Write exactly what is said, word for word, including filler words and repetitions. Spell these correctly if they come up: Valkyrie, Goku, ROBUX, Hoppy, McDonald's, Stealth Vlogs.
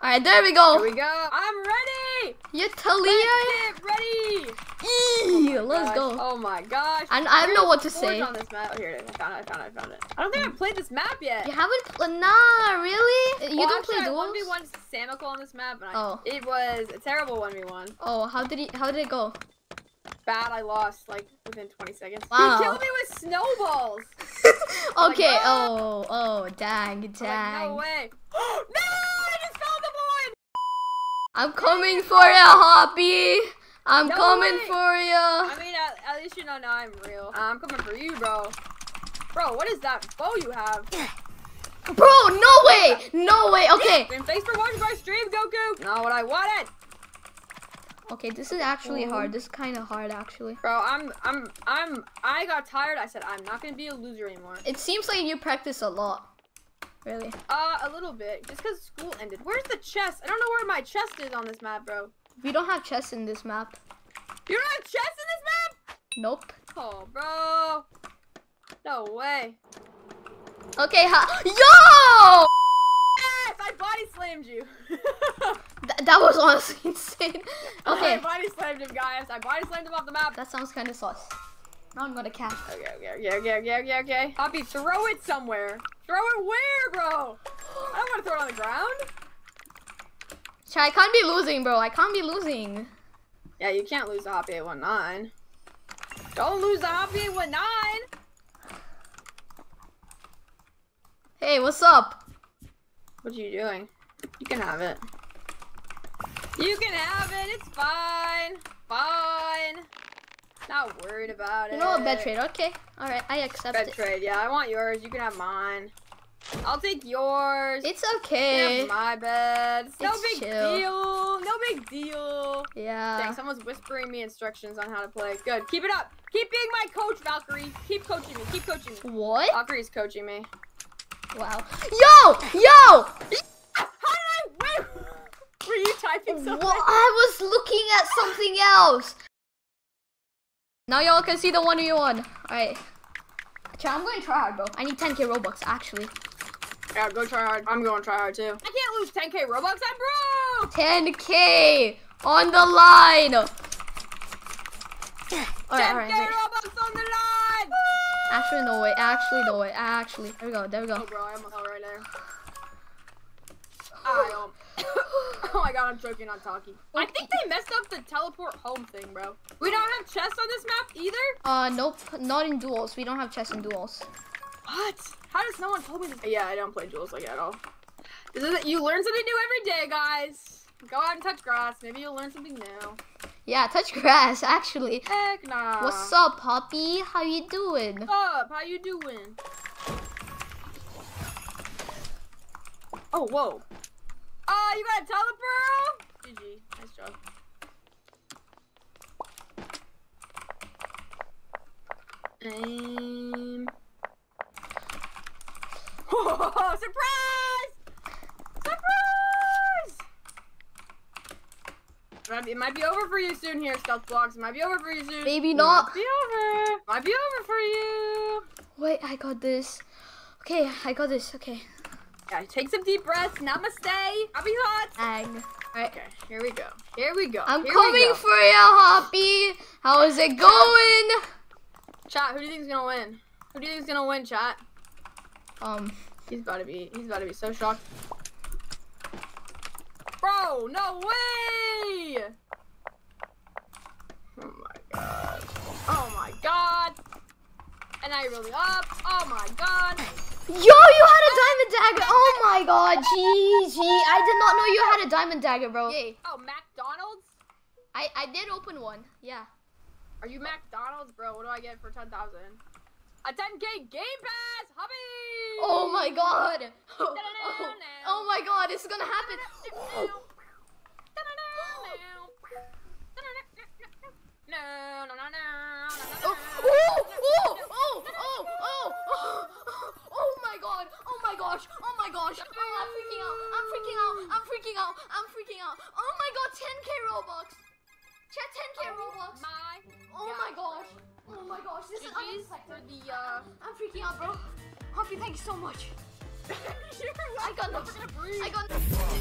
All right, there we go. Here we go. I'm ready. You're Talia. Ready. Eee, oh let's gosh. go. Oh my gosh. And I don't know what to say. On this map. Oh, here it is. I found it. I found it. I found it. I don't think I've played this map yet. You haven't? Pl nah, really? You well, don't actually, play duels? I one v one Samickle on this map, and oh. I, it was a terrible one v one. Oh, how did he? How did it go? Bad. I lost like within twenty seconds. Wow. He killed me with snowballs. Okay. Like, oh. oh, oh, dang, dang. Like, no way. No. I'm coming for ya, Hoppy! I'm no coming way. for ya! I mean, at, at least you know now I'm real. I'm coming for you, bro. Bro, what is that bow you have? Bro, no way! No way, okay. Thanks for watching my stream, Goku! Not what I wanted! Okay, this is actually Ooh. hard. This is kind of hard, actually. Bro, I'm, I'm, I'm, I got tired. I said, I'm not gonna be a loser anymore. It seems like you practice a lot. Really? Uh, a little bit. Just because school ended. Where's the chest? I don't know where my chest is on this map, bro. We don't have chests in this map. You don't have chests in this map? Nope. Oh, bro. No way. Okay, ha- Yo! Yes! I body slammed you. Th that was honestly insane. Okay. I body slammed him, guys. I body slammed him off the map. That sounds kind of sauce. Now I'm gonna catch. Okay, okay, okay, okay, okay, okay, okay. Hoppy, throw it somewhere. Throw it where, bro? I don't want to throw it on the ground. Chai, I can't be losing, bro. I can't be losing. Yeah, you can't lose the Hoppy eight one nine. Don't lose the Hoppy eight one nine. Hey, what's up? What are you doing? You can have it. You can have it. It's fine. Fine. Not worried about it. You know what, bed trade. Okay. All right, I accept bed it. Bed trade. Yeah, I want yours. You can have mine. I'll take yours. It's okay. You can have my bed. It's no big chill. deal. No big deal. Yeah. Dang, someone's whispering me instructions on how to play. Good. Keep it up. Keep being my coach, Valkyrie. Keep coaching me. Keep coaching me. What? Valkyrie's coaching me. Wow. Yo! Yo! How did I win? Were you typing something? Well, I was looking at something else. Now y'all can see the one v one. Alright. I'm going to try hard, bro. I need ten K Robux, actually. Yeah, go try hard. I'm going to try hard, too. I can't lose ten K Robux. I'm broke! ten K on the line! All right, ten K all right, Robux on the line! Actually, no way. Actually, no way. Actually. There we go. There we go. Oh, bro. I almost fell right there. I oh my god, I'm choking on talkie. I think they messed up the teleport home thing, bro. We don't have chests on this map either? Uh, nope. Not in duels. We don't have chests in duels. What? How does no one told me this? Yeah, I don't play duels like at all. This isn't, you learn something new every day, guys. Go out and touch grass. Maybe you'll learn something new. Yeah, touch grass, actually. Heck nah. What's up, Hoppy? How you doing? What's up? How you doing? Oh, whoa. Oh, you got a teleport? G G. Nice job. Um. Oh, surprise! Surprise! It might be over for you soon here, Stealth Vlogs. It might be over for you soon. Maybe not. It might be over. It might be over for you. Wait, I got this. Okay, I got this. Okay. Yeah, take some deep breaths. Namaste. Hoppy hot. Dang. All right. Okay, here we go. Here we go. I'm here coming go. for you, Hoppy. How is it going? Chat, who do you think's gonna win? Who do you think's gonna win, chat? Um, he's about to be. He's about to be so shocked. Bro, no way! Oh my god. Oh my god. And now you're really up. Oh my god. Yo, you had a diamond dagger! Oh my god, G G. I did not know you had a diamond dagger, bro. Yay. Oh, McDonald's? I, I did open one, yeah. Are you McDonald's, bro? What do I get for ten thousand? A ten K Game Pass, Hoppy! Oh my god. Oh, oh, oh my god, this is gonna happen. No, no, no, no, no, no. Oh, oh, oh, oh, oh, oh. Oh my gosh! Oh my gosh! Oh, I'm freaking out! I'm freaking out! I'm freaking out! I'm freaking out! Oh my god! ten K Robux! Chat, ten K oh Robux! My oh my gosh! Oh my gosh! This G G's is unexpected. For the, uh... I'm freaking out, bro. Hoppy, thank you so much. I got nothing. I got nothing.